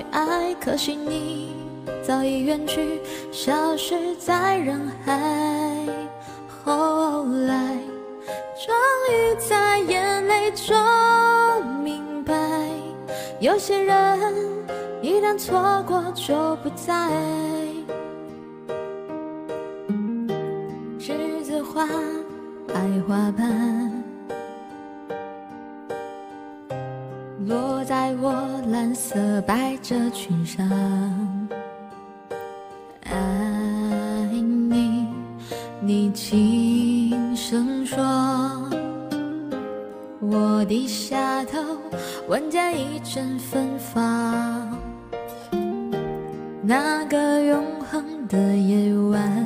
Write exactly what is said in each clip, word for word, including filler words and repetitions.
去爱，可惜你早已远去，消失在人海。后来终于在眼泪中明白，有些人一旦错过就不再。栀子花白花瓣落在我蓝色百褶裙上，爱你，你轻声说，我低下头，闻见一阵芬芳。那个永恒的夜晚，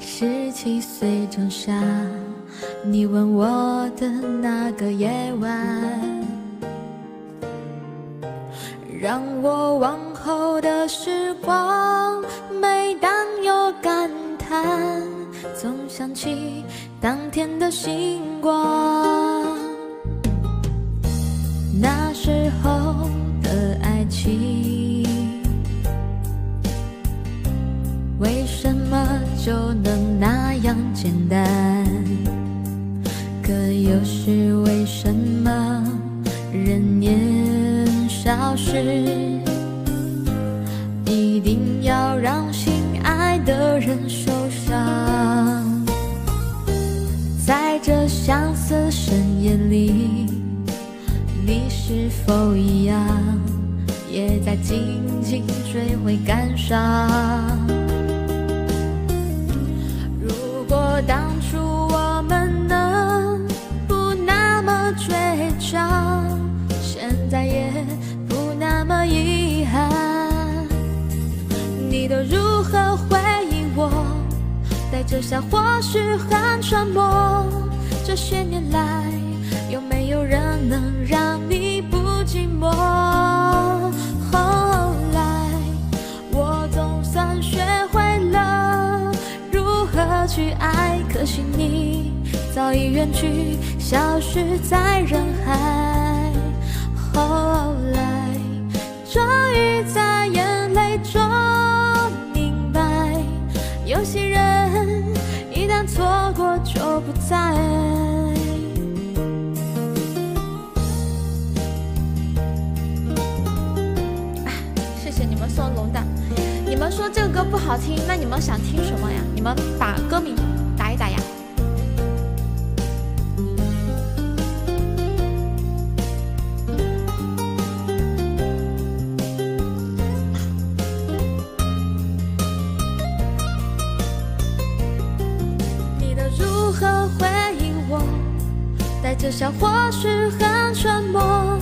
十七岁长沙，你吻我的那个夜晚，让我往后的时光，每当有感叹，总想起当天的星光。那时候的爱情，为什么就能那样简单？可又是为什么人年消失，一定要让心爱的人受伤？在这相思深夜里，你是否一样，也在静静追悔感伤？如果当初我们能不那么倔强，现在也那么遗憾，你都如何回忆我？带着笑，或许很沉默。这些年来，有没有人能让你不寂寞？后来，我总算学会了如何去爱，可惜你早已远去，消失在人海。后来。终于在眼泪中明白，有些人一旦错过就不再。谢谢你们送龙蛋。你们说这个歌不好听，那你们想听什么呀？你们把歌名打一打呀。这笑或许很沉默，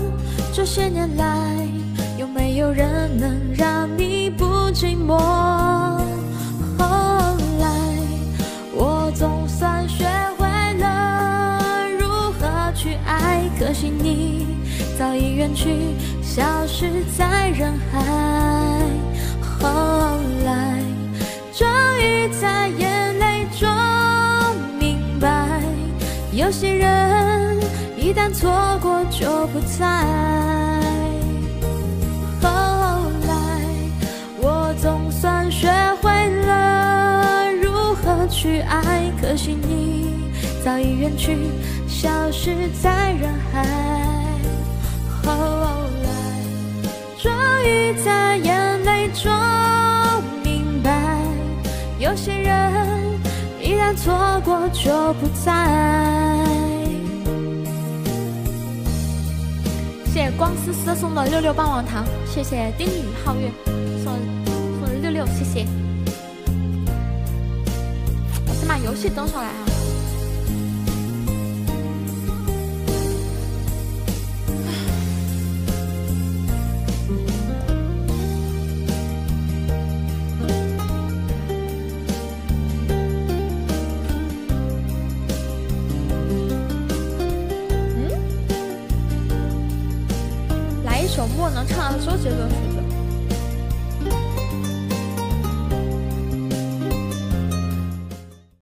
这些年来有没有人能让你不寂寞？后来我总算学会了如何去爱，可惜你早已远去，消失在人海。后来终于在眼泪中明白，有些人一旦错过就不再。后来我总算学会了如何去爱，可惜你早已远去，消失在人海。后来终于在眼泪中明白，有些人一旦错过就不再。谢谢光思思送的六六棒棒糖，谢谢丁宇皓月送送的六六，谢谢。我先把游戏登上来啊。